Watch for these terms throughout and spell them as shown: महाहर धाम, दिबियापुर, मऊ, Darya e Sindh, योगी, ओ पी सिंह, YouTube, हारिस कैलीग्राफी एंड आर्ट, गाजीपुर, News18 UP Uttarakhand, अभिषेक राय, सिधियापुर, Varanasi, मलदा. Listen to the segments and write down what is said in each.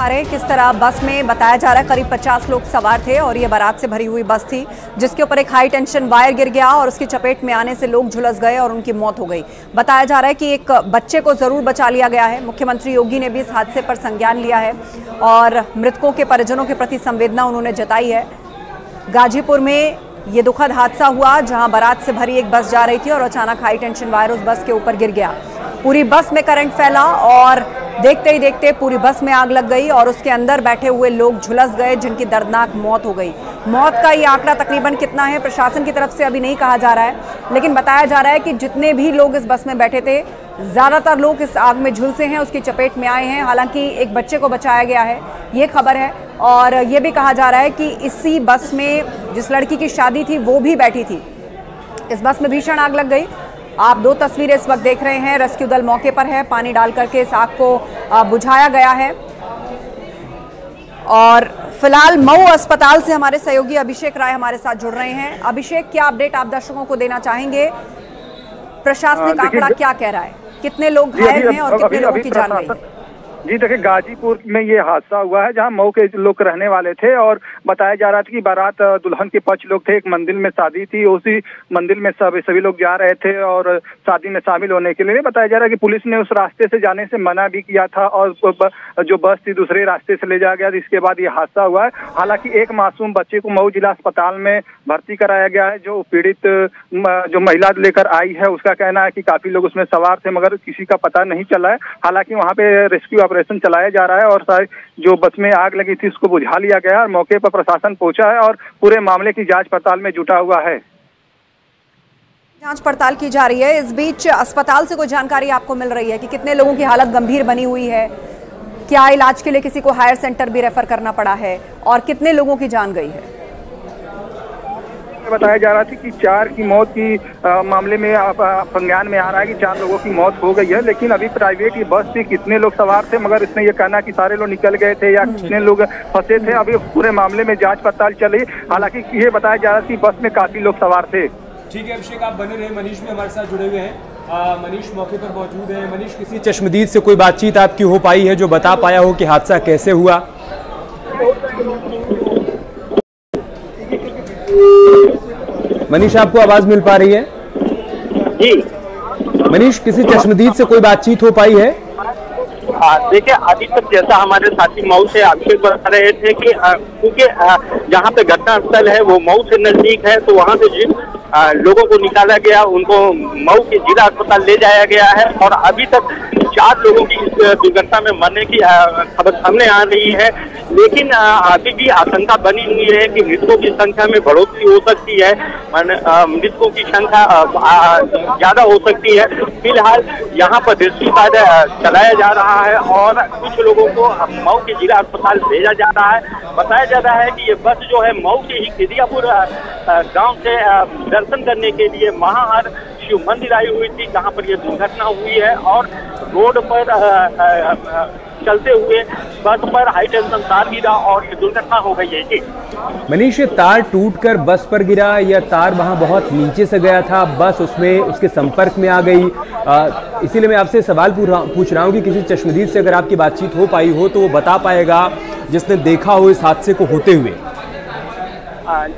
दिखा रहे हैं किस तरह बस में बताया जा रहा है करीब 50 लोग सवार थे और ये बारात से भरी हुई बस थी जिसके ऊपर एक हाई टेंशन वायर गिर गया और उसकी चपेट में आने से लोग झुलस गए और उनकी मौत हो गई। बताया जा रहा है कि एक बच्चे को ज़रूर बचा लिया गया है। मुख्यमंत्री योगी ने भी इस हादसे पर संज्ञान लिया है और मृतकों के परिजनों के प्रति संवेदना उन्होंने जताई है। गाजीपुर में ये दुखद हादसा हुआ जहाँ बारात से भरी एक बस जा रही थी और अचानक हाई टेंशन वायर उस बस के ऊपर गिर गया। पूरी बस में करंट फैला और देखते ही देखते पूरी बस में आग लग गई और उसके अंदर बैठे हुए लोग झुलस गए जिनकी दर्दनाक मौत हो गई। मौत का ये आंकड़ा तकरीबन कितना है प्रशासन की तरफ से अभी नहीं कहा जा रहा है, लेकिन बताया जा रहा है कि जितने भी लोग इस बस में बैठे थे ज़्यादातर लोग इस आग में झुलसे हैं, उसकी चपेट में आए हैं। हालांकि एक बच्चे को बचाया गया है, ये खबर है। और ये भी कहा जा रहा है कि इसी बस में जिस लड़की की शादी थी वो भी बैठी थी। इस बस में भीषण आग लग गई। आप दो तस्वीरें इस वक्त देख रहे हैं। रेस्क्यू दल मौके पर है, पानी डाल करके इस आग को बुझाया गया है। और फिलहाल मऊ अस्पताल से हमारे सहयोगी अभिषेक राय हमारे साथ जुड़ रहे हैं। अभिषेक, क्या अपडेट आप दर्शकों को देना चाहेंगे? प्रशासनिक आंकड़ा क्या कह रहा है, कितने लोग घायल हैं और कितने लोगों की जान गई है? जी देखिए, गाजीपुर में ये हादसा हुआ है जहां मऊ के लोग रहने वाले थे और बताया जा रहा था कि बारात दुल्हन के 5 लोग थे। एक मंदिर में शादी थी, उसी मंदिर में सभी लोग जा रहे थे और शादी में शामिल होने के लिए। बताया जा रहा है कि पुलिस ने उस रास्ते से जाने से मना भी किया था और जो बस थी दूसरे रास्ते से ले जाया गया। इसके बाद ये हादसा हुआ है। हालांकि एक मासूम बच्चे को मऊ जिला अस्पताल में भर्ती कराया गया है। जो पीड़ित जो महिला लेकर आई है उसका कहना है कि काफी लोग उसमें सवार थे मगर किसी का पता नहीं चला है। हालांकि वहाँ पे रेस्क्यू ऑपरेशन चलाया जा रहा है और जो बस में आग लगी थी उसको बुझा लिया गया है और मौके पर प्रशासन पहुंचा है और पूरे मामले की जांच पड़ताल में जुटा हुआ है। जांच पड़ताल की जा रही है। इस बीच अस्पताल से कोई जानकारी आपको मिल रही है कि कितने लोगों की हालत गंभीर बनी हुई है? क्या इलाज के लिए किसी को हायर सेंटर भी रेफर करना पड़ा है और कितने लोगों की जान गई है? बताया जा रहा था कि 4 की मौत की मामले में संज्ञान में आ रहा है कि 4 लोगों की मौत हो गई है, लेकिन अभी प्राइवेट ये बस थी, कितने लोग सवार थे मगर इसने ये कहना कि सारे लोग निकल गए थे या कितने लोग फंसे थे, अभी पूरे मामले में जांच पड़ताल चल रही है। हालांकि ये बताया जा रहा था कि बस में काफी लोग सवार थे। ठीक है अभिषेक, आप बने रहे। मनीष में हमारे साथ जुड़े हुए हैं। मनीष मौके पर मौजूद है। मनीष, किसी चश्मदीद से कोई बातचीत आपकी हो पाई है जो बता पाया हो कि हादसा कैसे हुआ? मनीष, आपको आवाज मिल पा रही है? जी मनीष, किसी चश्मदीद से कोई बातचीत हो पाई है? देखिए अभी तक जैसा हमारे साथी मऊ से अभिषेक बता रहे थे कि क्योंकि जहाँ पे घटनास्थल है वो मऊ से नजदीक है तो वहाँ से जिन लोगों को निकाला गया उनको मऊ के जिला अस्पताल ले जाया गया है और अभी तक 4 लोगों की इस दुर्घटना में मरने की खबर सामने आ रही है, लेकिन अभी भी आशंका बनी हुई है कि मृतकों की संख्या में बढ़ोतरी हो सकती है, मृतकों की संख्या ज्यादा हो सकती है। फिलहाल यहाँ पर रेस्क्यू कार्य चलाया जा रहा है और कुछ लोगों को मऊ के जिला अस्पताल भेजा जा रहा है। बताया जा रहा है कि ये बस जो है मऊ के ही सिधियापुर गाँव से दर्शन करने के लिए महाहर मंदिर आई हुई थी जहाँ पर यह दुर्घटना हुई है और रोड पर चलते हुए बस पर हाई टेंशन तार गिरा और ये दुर्घटना हो गई है। जी मनीष, ये तार टूटकर बस पर गिरा या तार वहाँ बहुत नीचे से गया था, बस उसमें उसके संपर्क में आ गई? इसीलिए मैं आपसे सवाल पूछ रहा हूँ कि किसी चश्मदीद से अगर आपकी बातचीत हो पाई हो तो वो बता पाएगा जिसने देखा हो इस हादसे को होते हुए।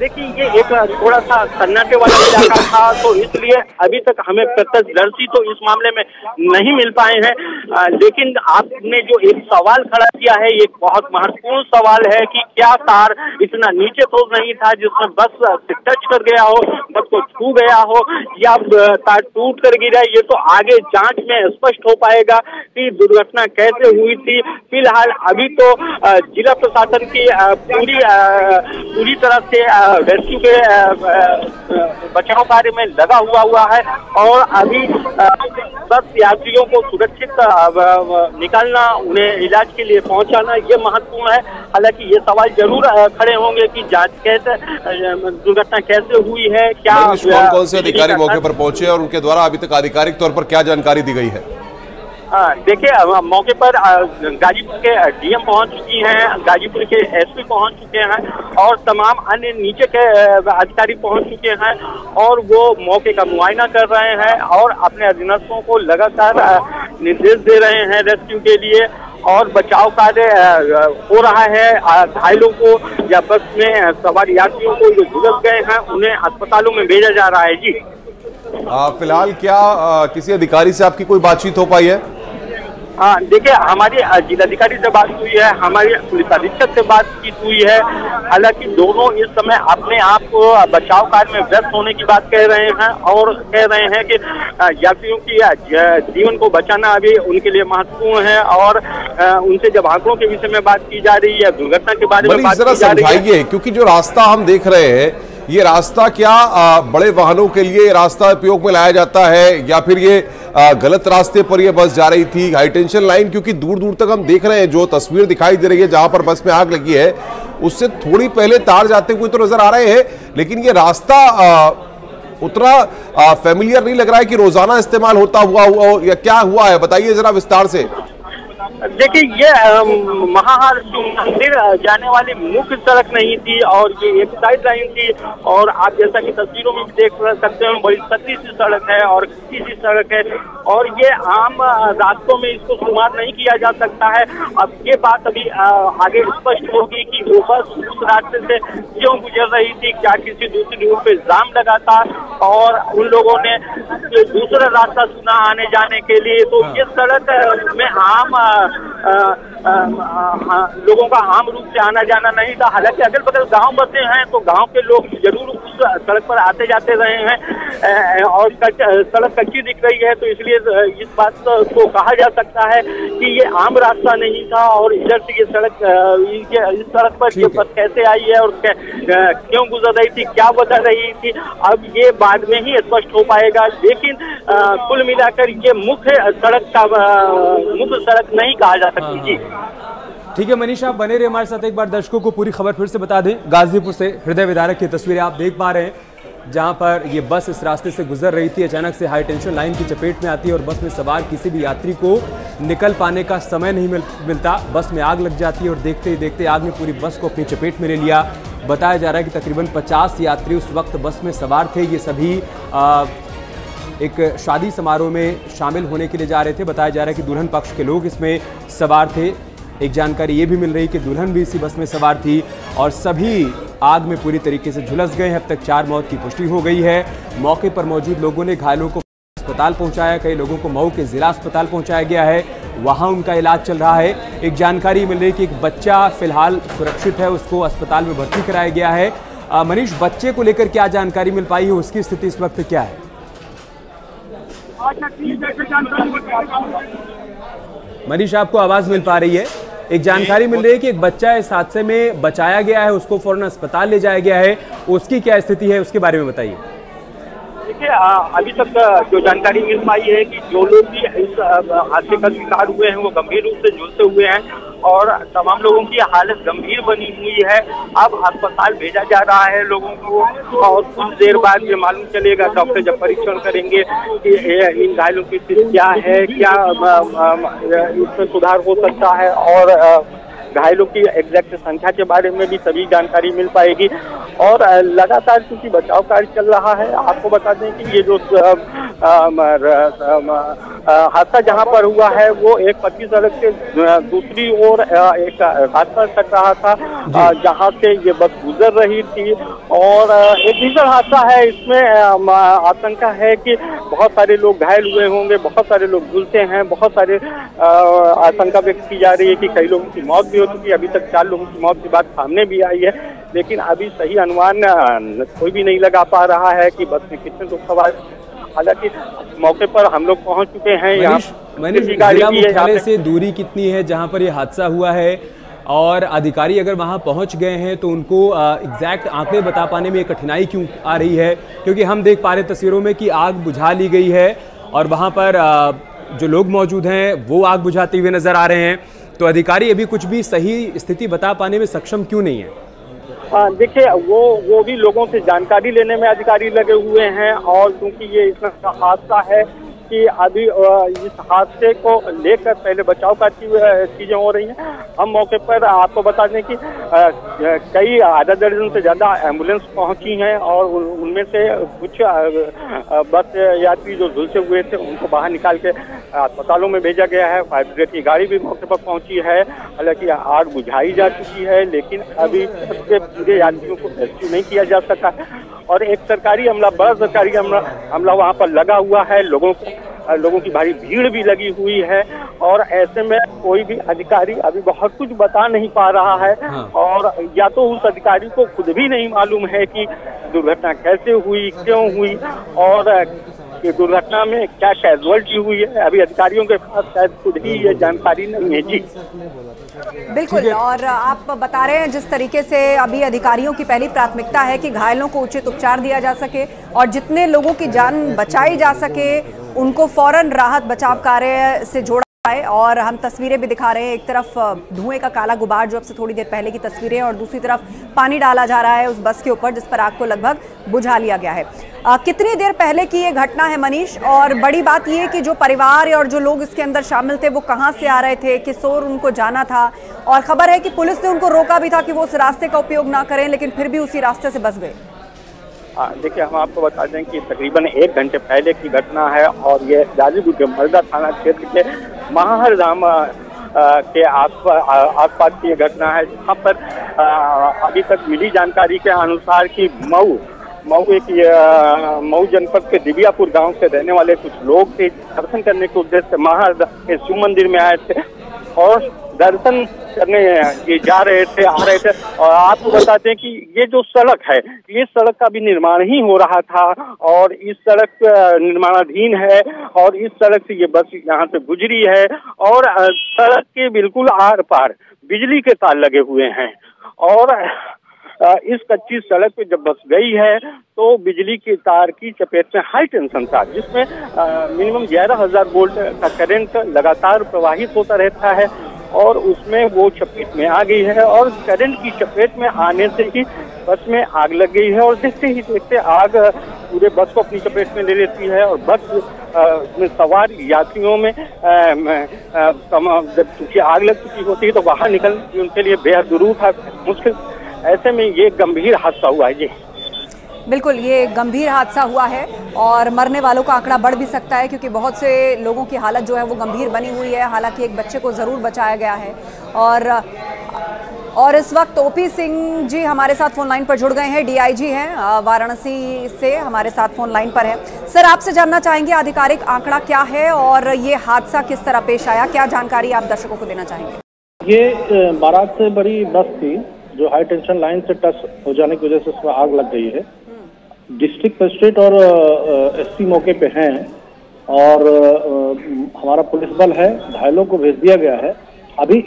देखिए ये एक थोड़ा सा सन्नाटे वाला इलाका था तो इसलिए अभी तक हमें प्रत्यक्षदर्शी तो इस मामले में नहीं मिल पाए हैं, लेकिन आपने जो एक सवाल खड़ा किया है ये बहुत महत्वपूर्ण सवाल है कि क्या तार इतना नीचे तो नहीं था जिसमें बस से टच कर गया हो, बस को छू गया हो या तार टूट कर गिरा? ये तो आगे जाँच में स्पष्ट हो पाएगा कि दुर्घटना कैसे हुई थी। फिलहाल अभी तो जिला प्रशासन की पूरी तरह से रेस्क्यू के बचाव कार्य में लगा हुआ है और अभी 10 यात्रियों को सुरक्षित निकालना, उन्हें इलाज के लिए पहुंचाना ये महत्वपूर्ण है। हालांकि ये सवाल जरूर खड़े होंगे कि जांच कैसे, दुर्घटना कैसे हुई है, क्या कौन से अधिकारी मौके पर पहुंचे और उनके द्वारा अभी तक आधिकारिक तौर पर क्या जानकारी दी गई है? देखिए मौके पर गाजीपुर के डीएम पहुंच चुकी हैं, गाजीपुर के एसपी पहुंच चुके हैं और तमाम अन्य नीचे के अधिकारी पहुंच चुके हैं और वो मौके का मुआयना कर रहे हैं और अपने अधीनस्थों को लगातार निर्देश दे रहे हैं रेस्क्यू के लिए और बचाव कार्य हो रहा है। घायलों को या बस में सवार यात्रियों को जो झुलस गए हैं उन्हें अस्पतालों में भेजा जा रहा है। जी फिलहाल क्या किसी अधिकारी से आपकी कोई बातचीत हो पाई है? देखिए हमारी जिलाधिकारी से बात हुई है, हमारी पुलिस अधीक्षक से बातचीत हुई है। हालांकि दोनों इस समय अपने आप को बचाव कार्य में व्यस्त होने की बात कह रहे हैं और कह रहे हैं कि यात्रियों की जीवन को बचाना अभी उनके लिए महत्वपूर्ण है। और उनसे जब आंकड़ों के विषय में बात की जा रही है, दुर्घटना के बारे में बात की जा रही है, क्योंकि जो रास्ता हम देख रहे हैं ये रास्ता क्या बड़े वाहनों के लिए रास्ता उपयोग में लाया जाता है या फिर ये गलत रास्ते पर ये बस जा रही थी? हाई टेंशन लाइन क्योंकि दूर दूर तक हम देख रहे हैं, जो तस्वीर दिखाई दे रही है जहां पर बस में आग लगी है उससे थोड़ी पहले तार जाते हुए तो नजर आ रहे हैं, लेकिन ये रास्ता उतना फैमिलियर नहीं लग रहा है कि रोजाना इस्तेमाल होता हुआ या क्या हुआ है, बताइए जरा विस्तार से। देखिए ये महाहर मंदिर जाने वाली मुख्य सड़क नहीं थी और ये एक साइड लाइन थी और आप जैसा कि तस्वीरों में देख सकते हैं बड़ी सख्ती सी सड़क है और किसी सी सड़क है और ये आम रास्तों में इसको शुमार नहीं किया जा सकता है। अब ये बात अभी आगे स्पष्ट होगी कि वो बस उस रास्ते से क्यों गुजर रही थी, क्या किसी दूसरी रूट पे जाम लगा था और उन लोगों ने दूसरा रास्ता चुना आने जाने के लिए। तो ये सड़क में आम लोगों का आम रूप से आना जाना नहीं था। हालांकि अगल बगल गांव बसे हैं तो गांव के लोग जरूर उस सड़क पर आते जाते रहे हैं और सड़क कच्ची दिख रही है तो इसलिए इस बात को कहा जा सकता है कि ये आम रास्ता नहीं था और इधर से ये सड़क इस सड़क पर ये बस कैसे आई है और क्यों गुजर रही थी, क्या बदल रही थी, अब ये बाद में ही स्पष्ट हो पाएगा। लेकिन कुल मिलाकर ये मुख्य सड़क नहीं कहा जा सकती। जी ठीक है मनीष, आप बने रहे हमारे साथ। एक बार दर्शकों को पूरी खबर फिर से बता दें, गाजीपुर से हृदय विदारक की तस्वीरें आप देख पा रहे हैं जहां पर ये बस इस रास्ते से गुजर रही थी, अचानक से हाई टेंशन लाइन की चपेट में आती है और बस में सवार किसी भी यात्री को निकल पाने का समय नहीं मिलता। बस में आग लग जाती है और देखते ही देखते आग ने पूरी बस को अपनी चपेट में ले लिया। बताया जा रहा है कि तकरीबन 50 यात्री उस वक्त बस में सवार थे, ये सभी एक शादी समारोह में शामिल होने के लिए जा रहे थे। बताया जा रहा है कि दुल्हन पक्ष के लोग इसमें सवार थे। एक जानकारी ये भी मिल रही है कि दुल्हन भी इसी बस में सवार थी और सभी आग में पूरी तरीके से झुलस गए हैं। अब तक 4 मौत की पुष्टि हो गई है। मौके पर मौजूद लोगों ने घायलों को अस्पताल पहुंचाया, कई लोगों को मऊ के जिला अस्पताल पहुंचाया गया है, वहां उनका इलाज चल रहा है। एक जानकारी मिल रही है कि एक बच्चा फिलहाल सुरक्षित है, उसको अस्पताल में भर्ती कराया गया है। मनीष, बच्चे को लेकर क्या जानकारी मिल पाई है, उसकी स्थिति इस वक्त क्या है? मनीष, आपको आवाज मिल पा रही है? एक जानकारी मिल रही है कि एक बच्चा इस हादसे में बचाया गया है, उसको फौरन अस्पताल ले जाया गया है, उसकी क्या स्थिति है उसके बारे में बताइए। देखिए अभी तक जो जानकारी मिल पाई है कि जो लोग भी इस हादसे का शिकार हुए हैं वो गंभीर रूप से झुलसे हुए हैं और तमाम लोगों की हालत गंभीर बनी हुई है। अब अस्पताल भेजा जा रहा है लोगों को और कुछ देर बाद ये मालूम चलेगा, डॉक्टर जब परीक्षण करेंगे कि इन घायलों की स्थिति क्या है, क्या इसमें सुधार हो सकता है और घायलों की एग्जैक्ट संख्या के बारे में भी सभी जानकारी मिल पाएगी। और लगातार क्योंकि बचाव कार्य चल रहा है, आपको बता दें कि ये जो हादसा जहां पर हुआ है वो एक पक्की सड़क से दूसरी ओर एक हादसा टकरा रहा था जहां से ये बस गुजर रही थी और एक भीषण हादसा है। इसमें आशंका है कि बहुत सारे लोग घायल हुए होंगे, बहुत सारे लोग झूलते हैं, बहुत सारे आशंका व्यक्त की जा रही है कि कई लोगों की मौत भी हो चुकी है। अभी तक 4 लोगों की मौत की बात सामने भी आई है, लेकिन अभी सही अनुमान कोई भी नहीं लगा पा रहा है कि बस में कितने लोग सवार। हालांकि मौके पर हम लोग पहुंच चुके हैं। जिला मुख्यालय से दूरी कितनी है जहां पर यह हादसा हुआ है और अधिकारी अगर वहां पहुंच गए हैं तो उनको एग्जैक्ट आंकड़े बता पाने में कठिनाई क्यों आ रही है? क्योंकि हम देख पा रहे तस्वीरों में कि आग बुझा ली गई है और वहां पर जो लोग मौजूद हैं वो आग बुझाते हुए नजर आ रहे हैं, तो अधिकारी अभी कुछ भी सही स्थिति बता पाने में सक्षम क्यों नहीं है? देखिए वो भी लोगों से जानकारी लेने में अधिकारी लगे हुए हैं और क्योंकि ये इतना हादसा है कि अभी इस हादसे को लेकर पहले बचाव करती चीजें हो रही हैं। हम मौके पर आपको बता दें कि कई आधा दर्जन से ज्यादा एम्बुलेंस पहुंची हैं और उनमें से कुछ बस यात्री जो झुलसे हुए थे उनको बाहर निकाल के अस्पतालों में भेजा गया है। फायर ब्रिगेड की गाड़ी भी मौके पर पहुंची है। हालांकि आग बुझाई जा चुकी है लेकिन अभी सबसे पूरे यात्रियों को रेस्क्यू नहीं किया जा सका है और एक सरकारी हमला, बड़ा सरकारी हमला वहाँ पर लगा हुआ है। लोगों की भारी भीड़ भी लगी हुई है और ऐसे में कोई भी अधिकारी अभी बहुत कुछ बता नहीं पा रहा है। हाँ। और या तो उस अधिकारी को खुद भी नहीं मालूम है कि दुर्घटना कैसे हुई, क्यों हुई और दुर्घटना में क्या कैजुअल्टी हुई है। अभी अधिकारियों के पास शायद खुद ही ये जानकारी नहीं है। जी बिल्कुल, और आप बता रहे हैं जिस तरीके से अभी अधिकारियों की पहली प्राथमिकता है कि घायलों को उचित उपचार दिया जा सके और जितने लोगों की जान बचाई जा सके उनको फौरन राहत बचाव कार्य से जोड़ा जाए। और हम तस्वीरें भी दिखा रहे हैं, एक तरफ धुएं का काला गुबार जो अब से थोड़ी देर पहले की तस्वीरें और दूसरी तरफ पानी डाला जा रहा है उस बस के ऊपर जिस पर आग को लगभग बुझा लिया गया है। कितनी देर पहले की ये घटना है मनीष, और बड़ी बात ये कि जो परिवार और जो लोग इसके अंदर शामिल थे वो कहाँ से आ रहे थे, किस ओर उनको जाना था, और खबर है कि पुलिस ने उनको रोका भी था कि वो उस रास्ते का उपयोग ना करें लेकिन फिर भी उसी रास्ते से बच गए। देखिए, हम आपको बता दें कि तकरीबन एक घंटे पहले की घटना है और ये गाजीपुर के मलदा थाना क्षेत्र के महाहर धाम के आसपास की घटना है, जहाँ पर अभी तक मिली जानकारी के अनुसार कि मऊ जनपद के दिबियापुर गांव से रहने वाले कुछ लोग थे, दर्शन करने के उद्देश्य से महाहर के शिव मंदिर में आए थे और दर्शन करने ये आ रहे थे। और आपको बताते हैं कि ये जो सड़क है, ये सड़क का भी निर्माण ही हो रहा था और इस सड़क निर्माणाधीन है और इस सड़क से ये बस यहाँ से गुजरी है और सड़क के बिल्कुल आर पार बिजली के तार लगे हुए हैं और इस कच्ची सड़क पे जब बस गई है तो बिजली के तार की चपेट में हाई टेंशन तार, जिसमें मिनिमम 11,000 वोल्ट का करंट लगातार प्रवाहित होता रहता है और उसमें वो चपेट में आ गई है और करंट की चपेट में आने से ही बस में आग लग गई है और देखते ही आग पूरे बस को अपनी चपेट में ले लेती है और बस में सवार यात्रियों में जब चूंकि आग लग चुकी होती है तो बाहर निकलने उनके लिए बेहद दुरूह मुश्किल। ऐसे में ये गंभीर हादसा हुआ है। जी बिल्कुल, ये गंभीर हादसा हुआ है और मरने वालों का आंकड़ा बढ़ भी सकता है क्योंकि बहुत से लोगों की हालत जो है वो गंभीर बनी हुई है। हालांकि एक बच्चे को ज़रूर बचाया गया है और इस वक्त ओ पी सिंह जी हमारे साथ फ़ोन लाइन पर जुड़ गए हैं, डीआईजी हैं वाराणसी से, हमारे साथ फ़ोन लाइन पर है। सर, आपसे जानना चाहेंगे आधिकारिक आंकड़ा क्या है और ये हादसा किस तरह पेश आया, क्या जानकारी आप दर्शकों को देना चाहेंगे? ये 12 से बड़ी बस थी जो हाई टेंशन लाइन से टच हो जाने की वजह से उसमें आग लग गई है। डिस्ट्रिक्ट मजिस्ट्रेट और एसपी मौके पे हैं और हमारा पुलिस बल है, घायलों को भेज दिया गया है। अभी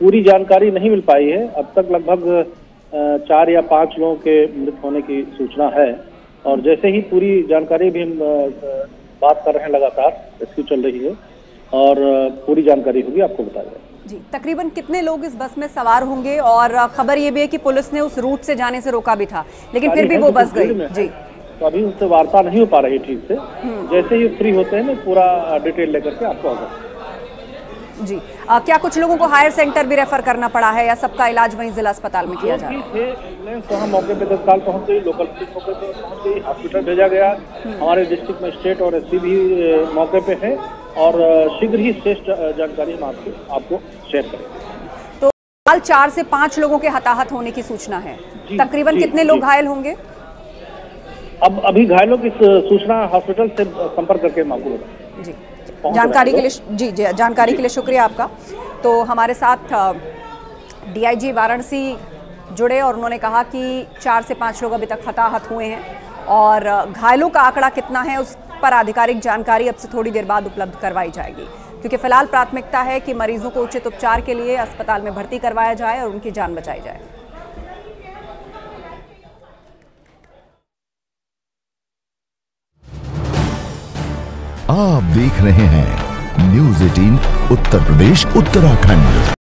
पूरी जानकारी नहीं मिल पाई है, अब तक लगभग 4 या 5 लोगों के मृत होने की सूचना है और जैसे ही पूरी जानकारी भी हम बात कर रहे हैं, लगातार रेस्क्यू चल रही है और पूरी जानकारी होगी आपको बता दें। जी, तकरीबन कितने लोग इस बस में सवार होंगे? और खबर ये भी है कि पुलिस ने उस रूट से जाने से रोका भी था लेकिन फिर भी वो बस गई। जी, तो अभी उनसे वार्ता नहीं हो पा रही ठीक से, जैसे ही फ्री होते हैं मैं पूरा डिटेल लेकर के आपको आऊंगा। जी, क्या कुछ लोगों को हायर सेंटर भी रेफर करना पड़ा है या सबका इलाज वहीं जिला अस्पताल में किया जा रहा है? एम्बुलेंस वहाँ मौके पर तत्काल पहुँच गई, लोकल पुलिस मौके पर पहुँच गई, हॉस्पिटल भेजा गया। हमारे डिस्ट्रिक्ट मजिस्ट्रेट और एसपी भी मौके पर है और शीघ्र ही श्रेष्ठ जानकारी हम आपको शेयर करेंगे। तो फिलहाल 4 से 5 लोगों के हताहत होने की सूचना है। तकरीबन कितने लोग घायल होंगे? अब अभी घायलों की सूचना हॉस्पिटल से संपर्क करके मांगू होगा। जी, जानकारी के लिए जानकारी के लिए शुक्रिया आपका। तो हमारे साथ डीआईजी वाराणसी जुड़े और उन्होंने कहा कि 4 से 5 लोग अभी तक हताहत हुए हैं और घायलों का आंकड़ा कितना है उस पर आधिकारिक जानकारी अब से थोड़ी देर बाद उपलब्ध करवाई जाएगी क्योंकि फिलहाल प्राथमिकता है कि मरीजों को उचित उपचार के लिए अस्पताल में भर्ती करवाया जाए और उनकी जान बचाई जाए। आप देख रहे हैं न्यूज़ 18 उत्तर प्रदेश उत्तराखंड।